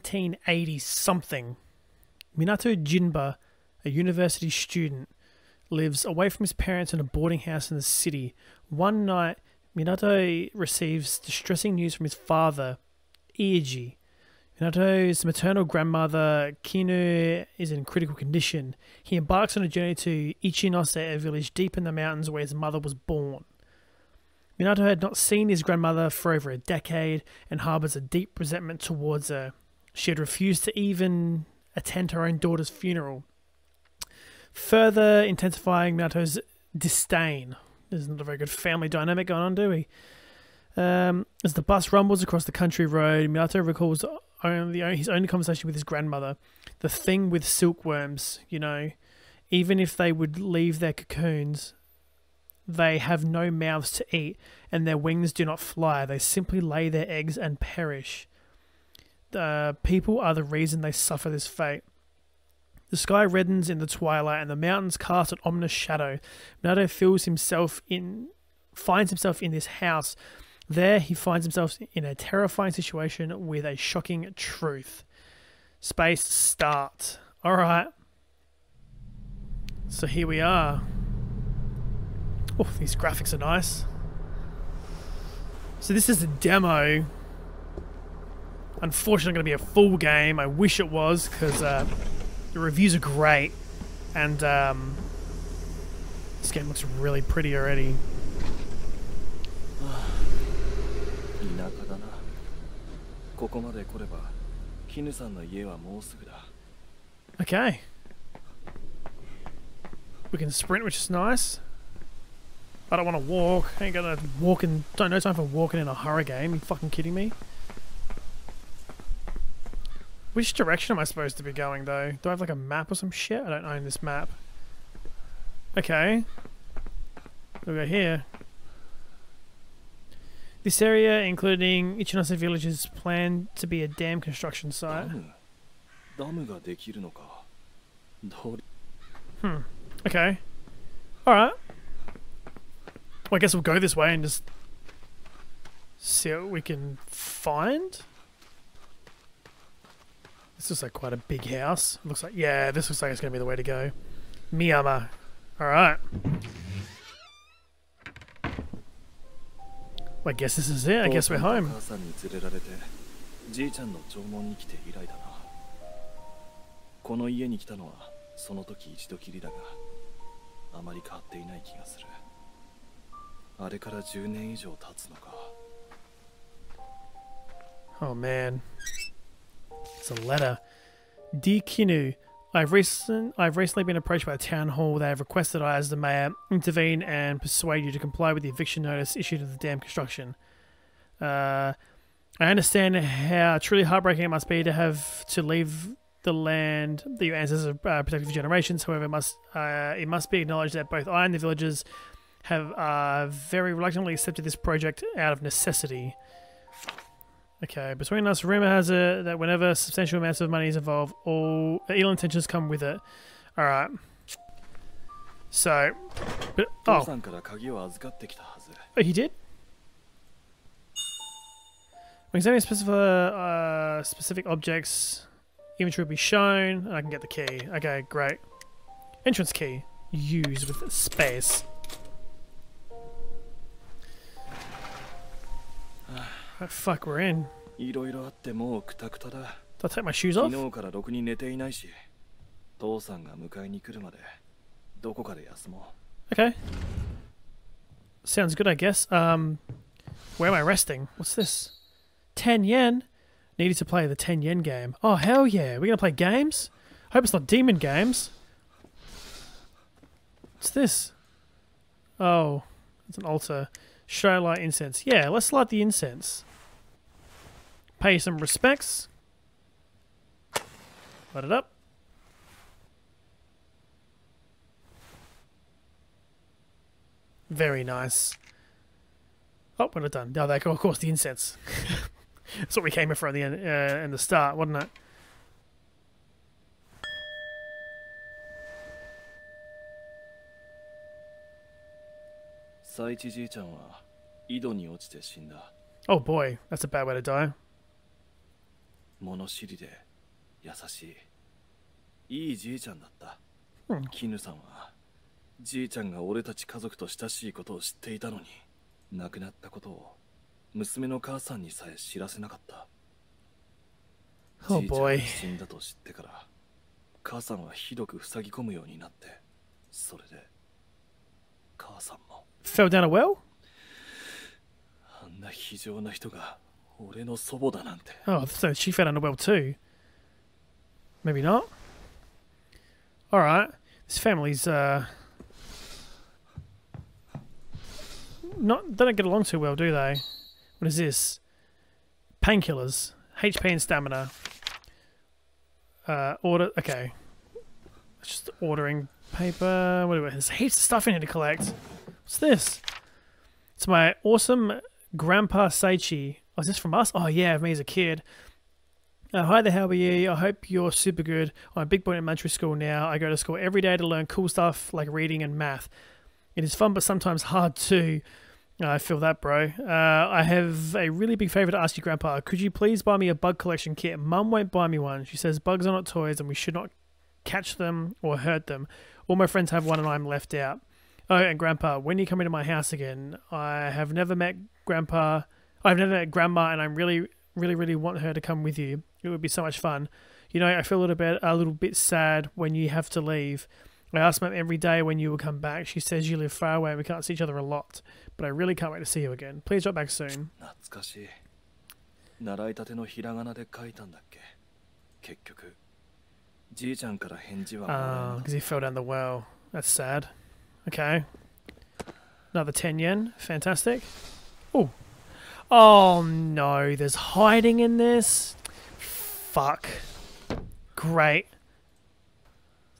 1980-something, Minato Jinba, a university student, lives away from his parents in a boarding house in the city. One night, Minato receives distressing news from his father, Eiji. Minato's maternal grandmother, Kinu, is in critical condition. He embarks on a journey to Ichinose, a village deep in the mountains where his mother was born. Minato had not seen his grandmother for over a decade and harbours a deep resentment towards her. She had refused to even attend her own daughter's funeral, further intensifying Minato's disdain. There's not a very good family dynamic going on, do we? As the bus rumbles across the country road, Minato recalls his only conversation with his grandmother. The thing with silkworms, you know, even if they would leave their cocoons, they have no mouths to eat, and their wings do not fly. They simply lay their eggs and perish. The people are the reason they suffer this fate. The sky reddens in the twilight, and the mountains cast an ominous shadow. Minato finds himself in this house. There, he finds himself in a terrifying situation with a shocking truth. Space start. All right. So here we are. Oh, these graphics are nice. So this is a demo. Unfortunately, not going to be a full game. I wish it was, because the reviews are great, and this game looks really pretty already. Okay. We can sprint, which is nice. I don't want to walk. I ain't gonna walk in. Don't know time for walking in a horror game. Are you fucking kidding me? Which direction am I supposed to be going though? Do I have like a map or some shit? I don't own this map. Okay. We'll go here. This area, including Ichinose Village, is planned to be a dam construction site. Hmm. Okay. Alright. Well, I guess we'll go this way and just see what we can find. This looks like quite a big house. Looks like, yeah, this looks like it's going to be the way to go. Miyama. Alright. Well, I guess this is it. I guess we're home. Oh man. It's a letter. Dear Kinu, I've recently been approached by a town hall. They have requested I, as the mayor, intervene and persuade you to comply with the eviction notice issued of the dam construction. I understand how truly heartbreaking it must be to have to leave the land that your ancestors protected for generations. However, it must be acknowledged that both I and the villagers have very reluctantly accepted this project out of necessity. Okay, between us, rumor has it that whenever substantial amounts of money is involved, all ill intentions come with it. Alright. So... But, oh. Oh, he did? When examining specific objects, inventory will be shown, and I can get the key. Okay, great. Entrance key. Use with space. Oh, fuck, we're in. I'll take my shoes off. Okay. Sounds good, I guess. Where am I resting? What's this? 10 yen? Needed to play the 10 yen game. Oh, hell yeah. We're gonna play games? I hope it's not demon games. What's this? Oh, it's an altar. Should I light incense? Yeah, let's light the incense. Pay some respects. Light it up. Very nice. Oh, what have I done? No, they, of course, the incense. That's what we came here for in the start, wasn't it? Oh boy, that's a bad way to die. 物知りで優しいいいじいちゃんだった。絹さんはじいちゃんが俺たち家族と親しいことを知っていたのに、亡くなったことを娘の母さんにさえ知らせなかった。じいちゃんが死んだと知ってから母さんはひどく塞ぎ込むようになって、それで母さんも fell down a well? あんな非情な人が俺の祖母だなんて。 Oh, so she fell down a well too. Maybe not. Alright, this family's they don't get along too well, do they? What is this? Painkillers, HP and stamina. Order, okay. It's just ordering paper. What do we have? There's heaps of stuff in here to collect. What's this? It's my awesome grandpa Seiichi. Oh, is this from us? Oh yeah, me as a kid. Hi there, how are you? I hope you're super good. I'm a big boy in elementary school now. I go to school every day to learn cool stuff like reading and math. It is fun, but sometimes hard too. I feel that, bro. I have a really big favor to ask you, Grandpa. Could you please buy me a bug collection kit? Mum won't buy me one. She says bugs are not toys and we should not catch them or hurt them. All my friends have one and I'm left out. Oh, and Grandpa, when are you coming to my house again? I have never met Grandpa. I've never met Grandma, and I really want her to come with you. It would be so much fun. You know, I feel a little bit sad when you have to leave. I ask Mum every day when you will come back. She says you live far away and we can't see each other a lot. But I really can't wait to see you again. Please drop back soon. Ah, because he fell down the well. That's sad. Okay. Another 10 yen. Fantastic. Oh. Oh no, there's hiding in this. Fuck. Great.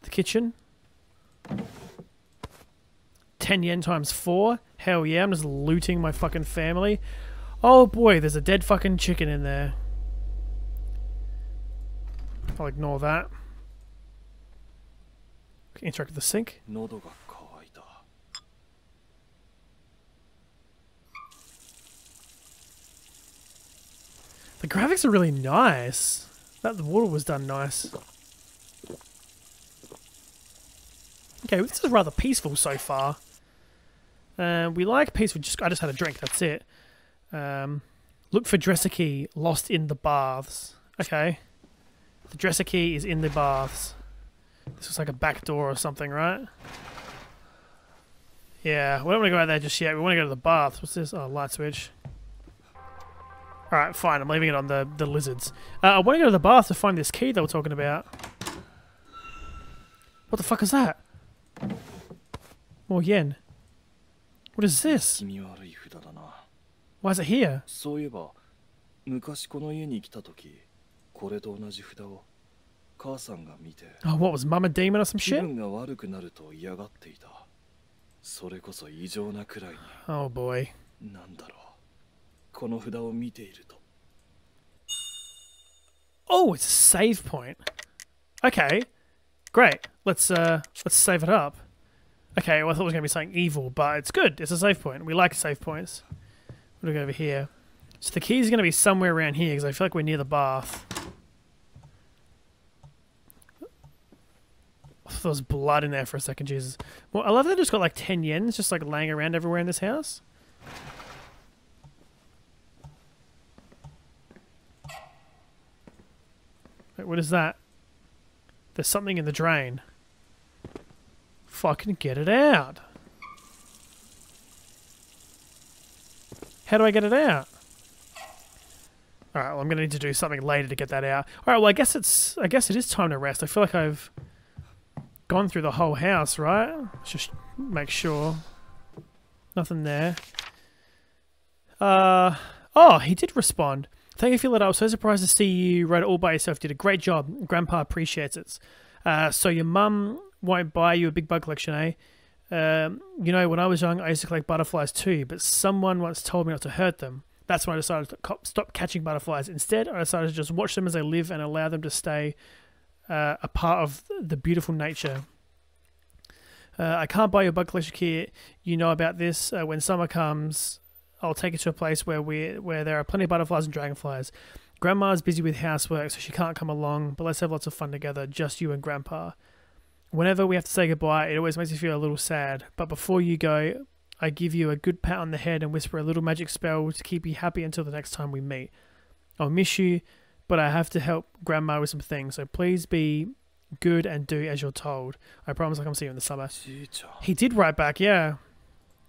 The kitchen. 10 yen times 4. Hell yeah, I'm just looting my fucking family. Oh boy, there's a dead fucking chicken in there. I'll ignore that. Interact with the sink. The graphics are really nice. That the water was done nice. Okay, this is rather peaceful so far. We like peaceful. I just had a drink. That's it. Look for dresser key lost in the baths. Okay, the dresser key is in the baths. This was like a back door or something, right? Yeah, we don't want to go out there just yet. We want to go to the baths. What's this? Oh, light switch. All right, fine. I'm leaving it on the lizards. I want to go to the bath to find this key they were talking about. What the fuck is that? More yen. What is this? Why is it here? Oh, what was Mum a demon or some shit? Oh boy. Oh, it's a save point. Okay, great. Let's save it up. Okay, well, I thought it was going to be something evil, but it's good. It's a save point. We like save points. We'll go over here. So the key is going to be somewhere around here because I feel like we're near the bath. I thought there was blood in there for a second, Jesus. Well, I love that I just got like 10 yen just like laying around everywhere in this house. Wait, what is that? There's something in the drain. Fucking get it out. How do I get it out? Alright, well, I'm gonna need to do something later to get that out. Alright, well, I guess it is time to rest. I feel like I've gone through the whole house, right? Let's just make sure. Nothing there. Oh, he did respond. Thank you for your letter. I was so surprised to see you wrote it all by yourself. Did a great job. Grandpa appreciates it. So your mum won't buy you a big bug collection, eh? You know, when I was young, I used to collect butterflies too, but someone once told me not to hurt them. That's when I decided to stop catching butterflies. Instead, I decided to just watch them as they live and allow them to stay a part of the beautiful nature. I can't buy your bug collection kit. You know about this. When summer comes, I'll take you to a place where there are plenty of butterflies and dragonflies. Grandma's busy with housework, so she can't come along, but let's have lots of fun together, just you and Grandpa. Whenever we have to say goodbye, it always makes me feel a little sad, but before you go, I give you a good pat on the head and whisper a little magic spell to keep you happy until the next time we meet. I'll miss you, but I have to help Grandma with some things, so please be good and do as you're told. I promise I'll come see you in the summer. He did write back, yeah.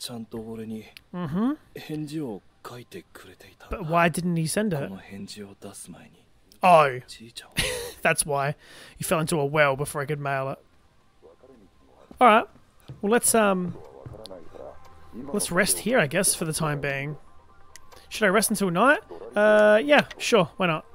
Mm-hmm. But why didn't he send it? Oh, that's why. You fell into a well before I could mail it. Alright, well let's rest here, I guess, for the time being. Should I rest until night? Yeah, sure, why not?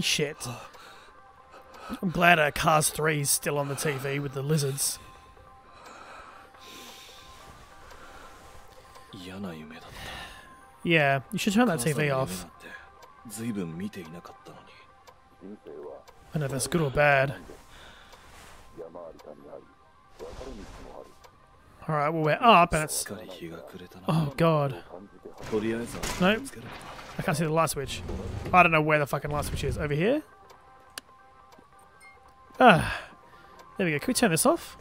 Shit. I'm glad Cars 3 is still on the TV with the lizards. Yeah, you should turn that TV off. I know that's good or bad. Alright, well we're up and it's... Oh god. Nope. I can't see the light switch. I don't know where the fucking light switch is. Over here? Ah. There we go. Can we turn this off?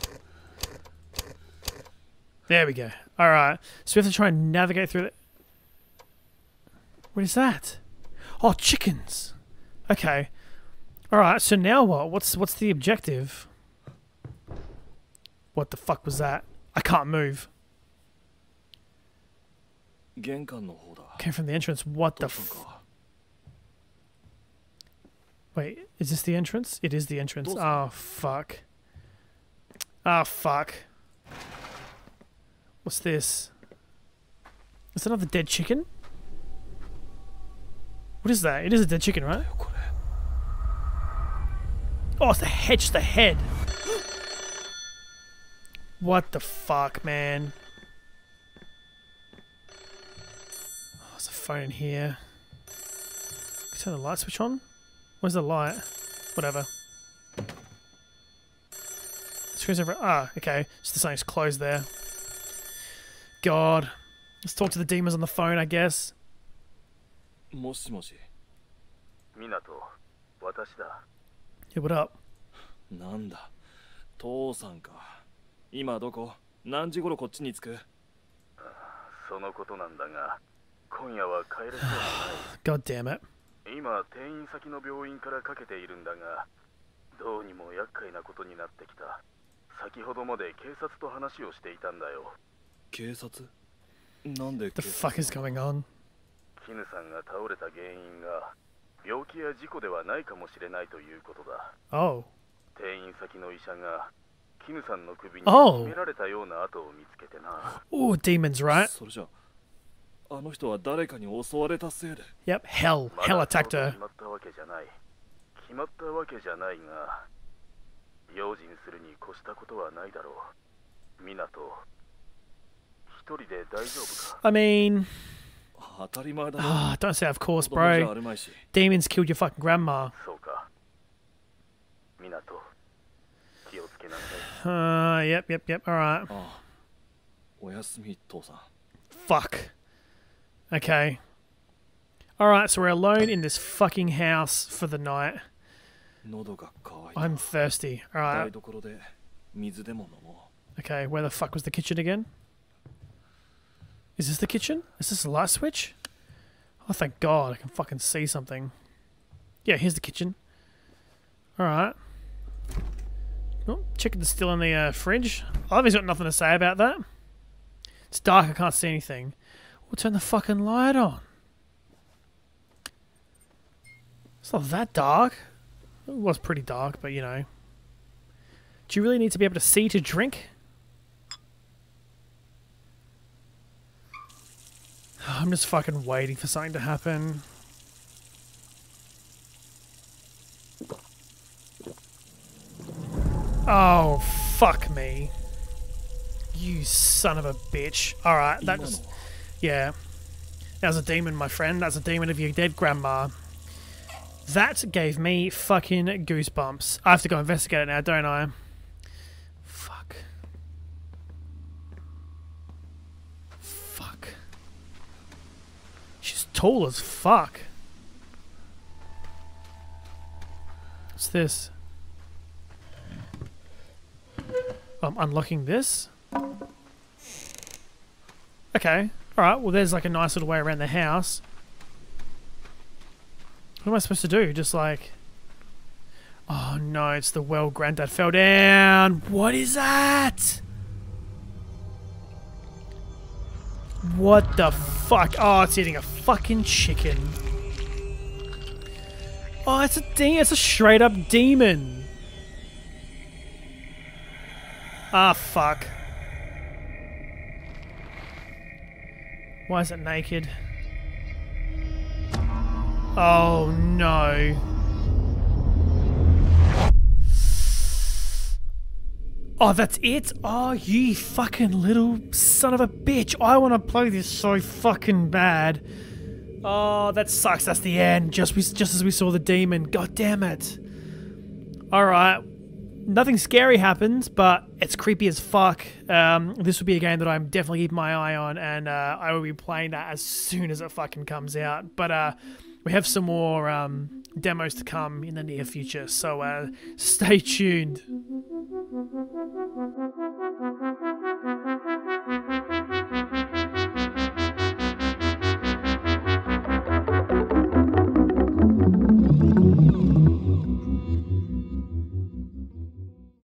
There we go. Alright. So we have to try and navigate through it. What is that? Oh, chickens! Okay. Alright, so now what? What's the objective? What the fuck was that? I can't move. Came from the entrance. What the f... Wait, is this the entrance? It is the entrance. Oh, fuck. Oh, fuck. What's this? Is that another dead chicken? What is that? It is a dead chicken, right? Oh, it's the hedge, the head. What the fuck, man? Phone in here. Turn the light switch on. Where's the light? Whatever. Screws over. Ah, okay. So the thing's closed there. God. Let's talk to the demons on the phone, I guess. Moshi. Minato, watashi da. Yeah, what up? Nanda. Tōsan ka. Ima doko? Nanji goro kocchi ni tsuku? Sono koto nanda ga. God damn it. The fuck is going on? Oh. Oh. Oh, demons, right? Yep, hell. Hell attacked her. I mean... Oh, don't say of course, bro. Demons killed your fucking grandma. Yep, alright. Fuck. Okay. Alright, so we're alone in this fucking house for the night. I'm thirsty. All right. Okay, where the fuck was the kitchen again? Is this the kitchen? Is this the light switch? Oh, thank God, I can fucking see something. Yeah, here's the kitchen. All right. Oh, chicken's still in the fridge. I love he's got nothing to say about that. It's dark, I can't see anything. We'll turn the fucking light on. It's not that dark. It was pretty dark, but you know. Do you really need to be able to see to drink? I'm just fucking waiting for something to happen. Oh, fuck me. You son of a bitch. Alright, that was... Yeah. That was a demon, my friend. That's a demon of your dead grandma. That gave me fucking goosebumps. I have to go investigate it now, don't I? Fuck. Fuck. She's tall as fuck. What's this? I'm unlocking this? Okay. Alright, well there's like a nice little way around the house. What am I supposed to do? Just like... Oh no, it's the well granddad fell down! What is that? What the fuck? Oh, it's eating a fucking chicken. Oh, it's a demon. It's a straight up demon. Ah, fuck. Why is it naked? Oh no. Oh, that's it? Oh, you fucking little son of a bitch. I want to play this so fucking bad. Oh, that sucks. That's the end. Just as we saw the demon. God damn it. Alright. Nothing scary happens, but it's creepy as fuck. This will be a game that I'm definitely keeping my eye on, and I will be playing that as soon as it fucking comes out. But, we have some more demos to come in the near future, so stay tuned.